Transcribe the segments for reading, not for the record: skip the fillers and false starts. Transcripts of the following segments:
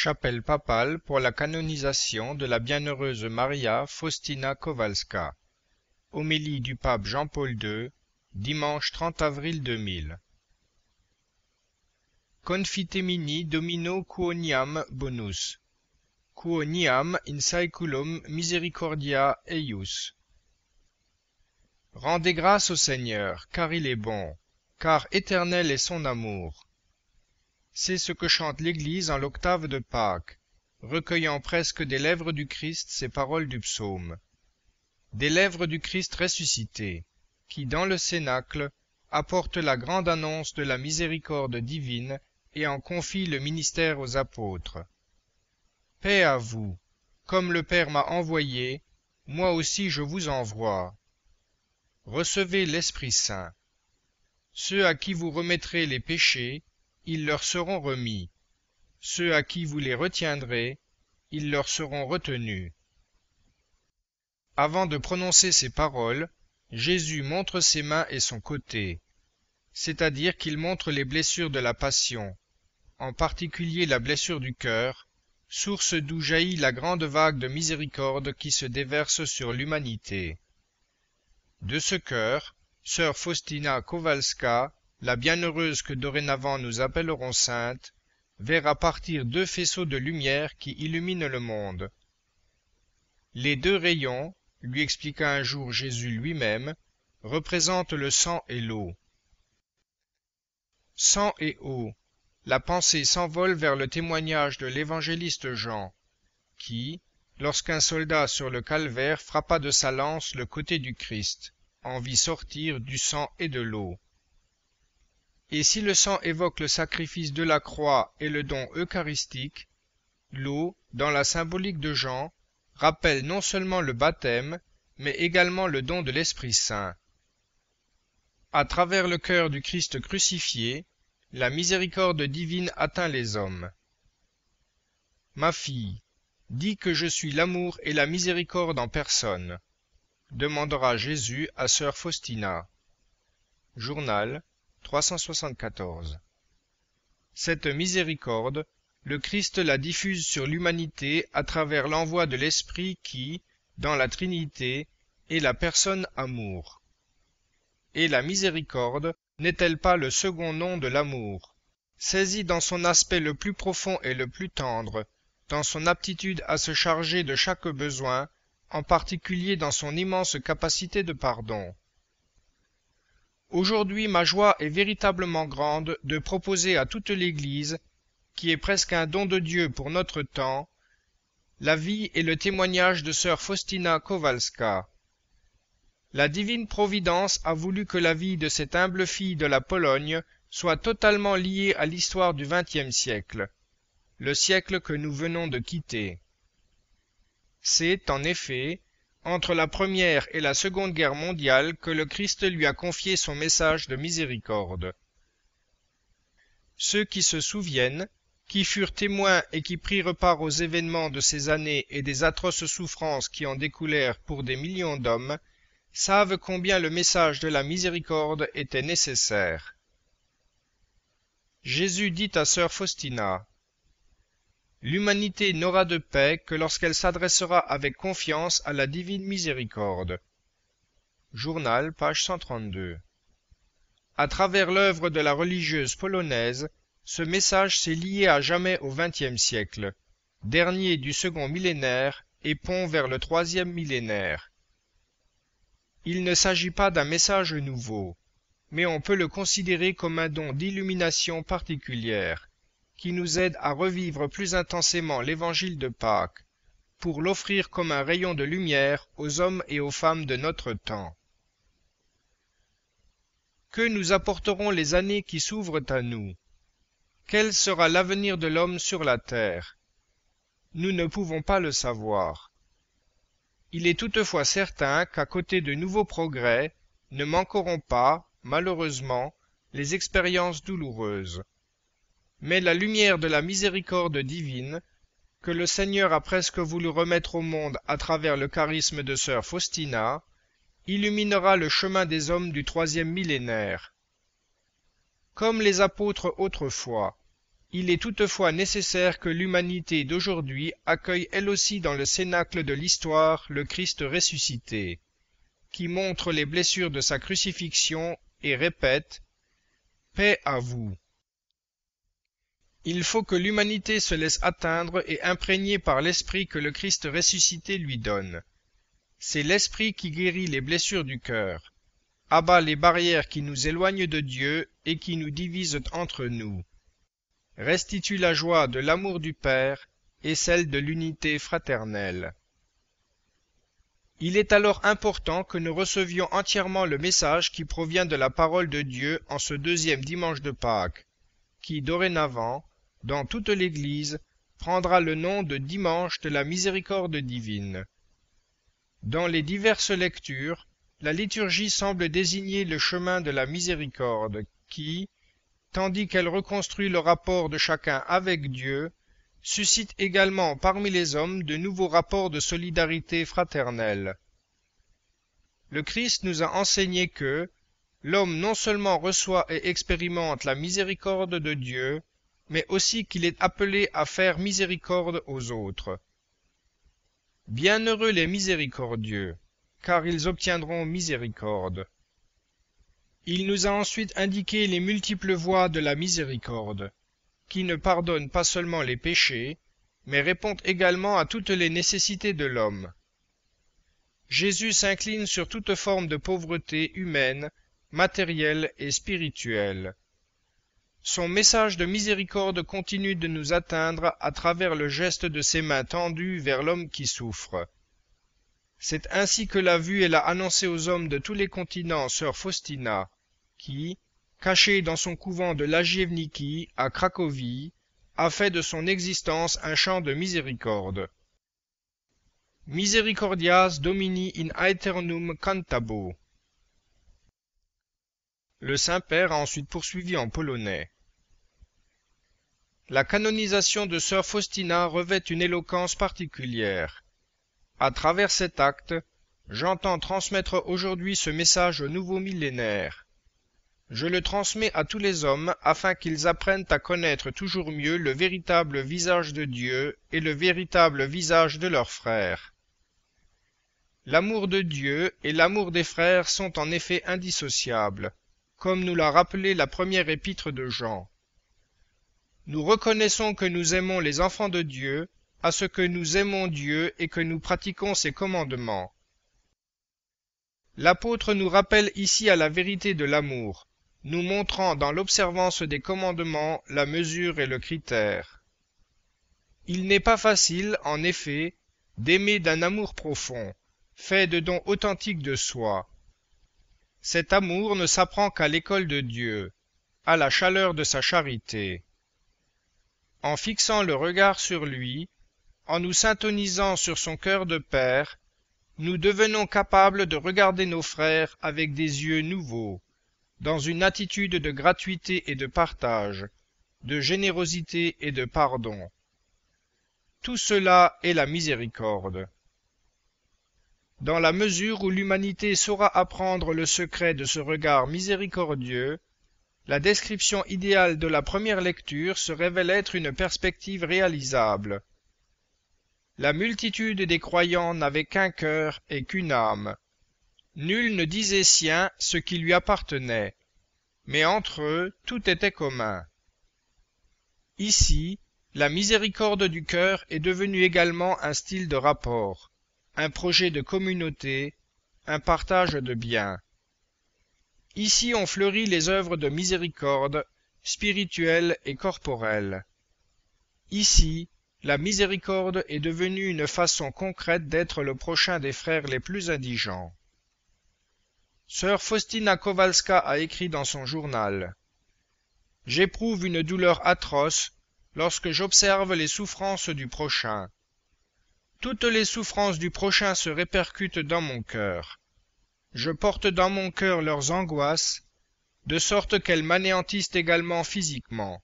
chapelle papale pour la canonisation de la bienheureuse Maria Faustina Kowalska. Homélie du pape Jean-Paul II, dimanche 30 avril 2000. Confitemini domino quoniam bonus. Quoniam in saeculum misericordia eius. Rendez grâce au Seigneur, car il est bon, car éternel est son amour. C'est ce que chante l'Église en l'octave de Pâques, recueillant presque des lèvres du Christ ces paroles du psaume. Des lèvres du Christ ressuscité, qui, dans le Cénacle, apporte la grande annonce de la miséricorde divine et en confie le ministère aux apôtres. « Paix à vous, comme le Père m'a envoyé, moi aussi je vous envoie. » Recevez l'Esprit Saint. Ceux à qui vous remettrez les péchés, ils leur seront remis. Ceux à qui vous les retiendrez, ils leur seront retenus. Avant de prononcer ces paroles, Jésus montre ses mains et son côté, c'est-à-dire qu'il montre les blessures de la passion, en particulier la blessure du cœur, source d'où jaillit la grande vague de miséricorde qui se déverse sur l'humanité. De ce cœur, sœur Faustina Kowalska, la bienheureuse que dorénavant nous appellerons sainte, verra partir deux faisceaux de lumière qui illuminent le monde. Les deux rayons, lui expliqua un jour Jésus lui-même, représentent le sang et l'eau. Sang et eau, la pensée s'envole vers le témoignage de l'évangéliste Jean, qui, lorsqu'un soldat sur le calvaire frappa de sa lance le côté du Christ, en vit sortir du sang et de l'eau. Et si le sang évoque le sacrifice de la croix et le don eucharistique, l'eau, dans la symbolique de Jean, rappelle non seulement le baptême, mais également le don de l'Esprit Saint. À travers le cœur du Christ crucifié, la miséricorde divine atteint les hommes. Ma fille, dis que je suis l'amour et la miséricorde en personne, demandera Jésus à sœur Faustina. Journal 374. Cette miséricorde, le Christ la diffuse sur l'humanité à travers l'envoi de l'Esprit qui, dans la Trinité, est la personne amour. Et la miséricorde n'est-elle pas le second nom de l'amour, saisie dans son aspect le plus profond et le plus tendre, dans son aptitude à se charger de chaque besoin, en particulier dans son immense capacité de pardon. Aujourd'hui, ma joie est véritablement grande de proposer à toute l'Église, qui est presque un don de Dieu pour notre temps, la vie et le témoignage de sœur Faustina Kowalska. La divine Providence a voulu que la vie de cette humble fille de la Pologne soit totalement liée à l'histoire du XXe siècle. Le siècle que nous venons de quitter. C'est, en effet, entre la Première et la Seconde Guerre mondiale que le Christ lui a confié son message de miséricorde. Ceux qui se souviennent, qui furent témoins et qui prirent part aux événements de ces années et des atroces souffrances qui en découlèrent pour des millions d'hommes, savent combien le message de la miséricorde était nécessaire. Jésus dit à sœur Faustina, l'humanité n'aura de paix que lorsqu'elle s'adressera avec confiance à la divine miséricorde. Journal, page 132. À travers l'œuvre de la religieuse polonaise, ce message s'est lié à jamais au XXe siècle, dernier du second millénaire et pont vers le troisième millénaire. Il ne s'agit pas d'un message nouveau, mais on peut le considérer comme un don d'illumination particulière, qui nous aide à revivre plus intensément l'Évangile de Pâques, pour l'offrir comme un rayon de lumière aux hommes et aux femmes de notre temps. Que nous apporteront les années qui s'ouvrent à nous? Quel sera l'avenir de l'homme sur la terre? Nous ne pouvons pas le savoir. Il est toutefois certain qu'à côté de nouveaux progrès, ne manqueront pas, malheureusement, les expériences douloureuses. Mais la lumière de la miséricorde divine, que le Seigneur a presque voulu remettre au monde à travers le charisme de sœur Faustina, illuminera le chemin des hommes du troisième millénaire. Comme les apôtres autrefois, Il est toutefois nécessaire que l'humanité d'aujourd'hui accueille elle aussi dans le cénacle de l'histoire le Christ ressuscité, qui montre les blessures de sa crucifixion et répète « Paix à vous ». Il faut que l'humanité se laisse atteindre et imprégner par l'esprit que le Christ ressuscité lui donne. C'est l'esprit qui guérit les blessures du cœur, abat les barrières qui nous éloignent de Dieu et qui nous divisent entre nous, restitue la joie de l'amour du Père et celle de l'unité fraternelle. Il est alors important que nous recevions entièrement le message qui provient de la parole de Dieu en ce deuxième dimanche de Pâques, qui dorénavant, dans toute l'Église, prendra le nom de Dimanche de la miséricorde divine. Dans les diverses lectures, la liturgie semble désigner le chemin de la miséricorde qui, tandis qu'elle reconstruit le rapport de chacun avec Dieu, suscite également parmi les hommes de nouveaux rapports de solidarité fraternelle. Le Christ nous a enseigné que l'homme non seulement reçoit et expérimente la miséricorde de Dieu, mais aussi qu'il est appelé à faire miséricorde aux autres. Bienheureux les miséricordieux, car ils obtiendront miséricorde. Il nous a ensuite indiqué les multiples voies de la miséricorde, qui ne pardonne pas seulement les péchés, mais répond également à toutes les nécessités de l'homme. Jésus s'incline sur toute forme de pauvreté humaine, matérielle et spirituelle. Son message de miséricorde continue de nous atteindre à travers le geste de ses mains tendues vers l'homme qui souffre. C'est ainsi que l'a vu et l'a annoncé aux hommes de tous les continents sœur Faustina, qui, cachée dans son couvent de Łagiewniki, à Cracovie, a fait de son existence un chant de miséricorde. Misericordias Domini in aeternum cantabo. Le Saint-Père a ensuite poursuivi en polonais. La canonisation de sœur Faustina revêt une éloquence particulière. À travers cet acte, j'entends transmettre aujourd'hui ce message au nouveau millénaire. Je le transmets à tous les hommes afin qu'ils apprennent à connaître toujours mieux le véritable visage de Dieu et le véritable visage de leurs frères. L'amour de Dieu et l'amour des frères sont en effet indissociables, comme nous l'a rappelé la première épître de Jean. Nous reconnaissons que nous aimons les enfants de Dieu, à ce que nous aimons Dieu et que nous pratiquons ses commandements. L'apôtre nous rappelle ici à la vérité de l'amour, nous montrant dans l'observance des commandements la mesure et le critère. Il n'est pas facile, en effet, d'aimer d'un amour profond, fait de dons authentiques de soi. Cet amour ne s'apprend qu'à l'école de Dieu, à la chaleur de sa charité. En fixant le regard sur lui, en nous syntonisant sur son cœur de père, nous devenons capables de regarder nos frères avec des yeux nouveaux, dans une attitude de gratuité et de partage, de générosité et de pardon. Tout cela est la miséricorde. Dans la mesure où l'humanité saura apprendre le secret de ce regard miséricordieux, la description idéale de la première lecture se révèle être une perspective réalisable. La multitude des croyants n'avait qu'un cœur et qu'une âme. Nul ne disait sien ce qui lui appartenait, mais entre eux tout était commun. Ici, la miséricorde du cœur est devenue également un style de rapport, un projet de communauté, un partage de biens. Ici ont fleuri les œuvres de miséricorde, spirituelles et corporelles. Ici, la miséricorde est devenue une façon concrète d'être le prochain des frères les plus indigents. Sœur Faustina Kowalska a écrit dans son journal « J'éprouve une douleur atroce lorsque j'observe les souffrances du prochain. Toutes les souffrances du prochain se répercutent dans mon cœur. Je porte dans mon cœur leurs angoisses, de sorte qu'elles m'anéantissent également physiquement.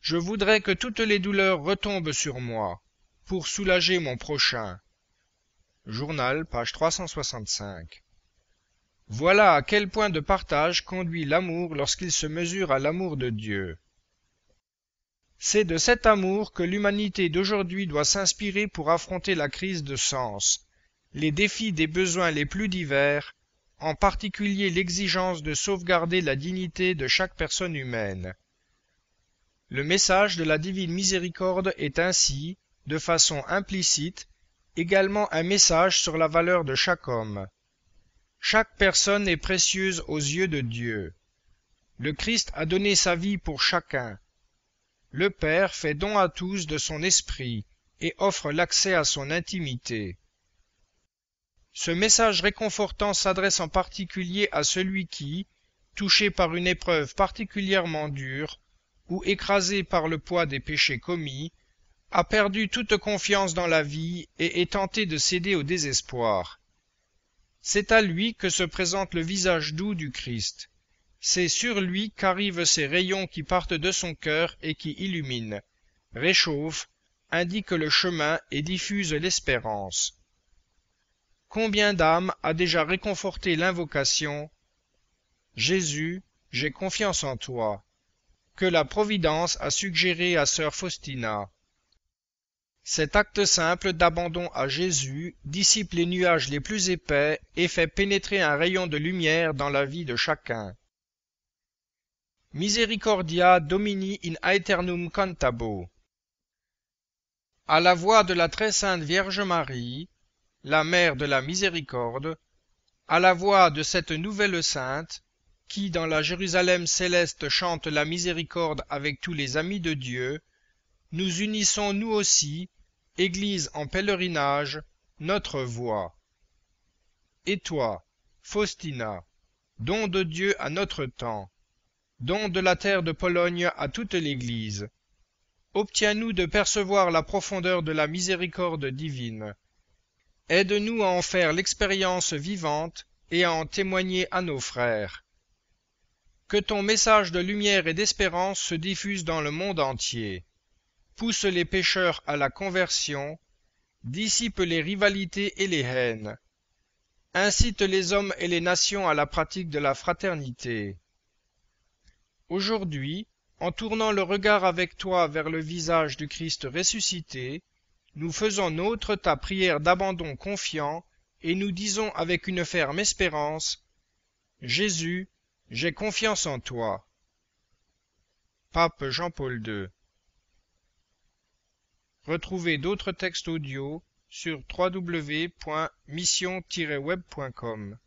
Je voudrais que toutes les douleurs retombent sur moi, pour soulager mon prochain. » Journal, page 365. Voilà à quel point de partage conduit l'amour lorsqu'il se mesure à l'amour de Dieu. C'est de cet amour que l'humanité d'aujourd'hui doit s'inspirer pour affronter la crise de sens, les défis des besoins les plus divers, en particulier l'exigence de sauvegarder la dignité de chaque personne humaine. Le message de la divine miséricorde est ainsi, de façon implicite, également un message sur la valeur de chaque homme. Chaque personne est précieuse aux yeux de Dieu. Le Christ a donné sa vie pour chacun. Le Père fait don à tous de son esprit et offre l'accès à son intimité. Ce message réconfortant s'adresse en particulier à celui qui, touché par une épreuve particulièrement dure ou écrasé par le poids des péchés commis, a perdu toute confiance dans la vie et est tenté de céder au désespoir. C'est à lui que se présente le visage doux du Christ. C'est sur lui qu'arrivent ces rayons qui partent de son cœur et qui illuminent, réchauffent, indiquent le chemin et diffusent l'espérance. Combien d'âmes a déjà réconforté l'invocation « Jésus, j'ai confiance en toi » que la Providence a suggéré à sœur Faustina. Cet acte simple d'abandon à Jésus dissipe les nuages les plus épais et fait pénétrer un rayon de lumière dans la vie de chacun. Misericordia Domini in aeternum cantabo. À la voix de la très sainte Vierge Marie, la mère de la miséricorde, à la voix de cette nouvelle sainte, qui dans la Jérusalem céleste chante la miséricorde avec tous les amis de Dieu, nous unissons nous aussi, Église en pèlerinage, notre voix. Et toi, Faustina, don de Dieu à notre temps, don de la terre de Pologne à toute l'Église. Obtiens-nous de percevoir la profondeur de la miséricorde divine. Aide-nous à en faire l'expérience vivante et à en témoigner à nos frères. Que ton message de lumière et d'espérance se diffuse dans le monde entier. Pousse les pécheurs à la conversion, dissipe les rivalités et les haines. Incite les hommes et les nations à la pratique de la fraternité. Aujourd'hui, en tournant le regard avec toi vers le visage du Christ ressuscité, nous faisons nôtre ta prière d'abandon confiant et nous disons avec une ferme espérance « Jésus, j'ai confiance en toi ». Pape Jean-Paul II. Retrouvez d'autres textes audio sur www.mission-web.com.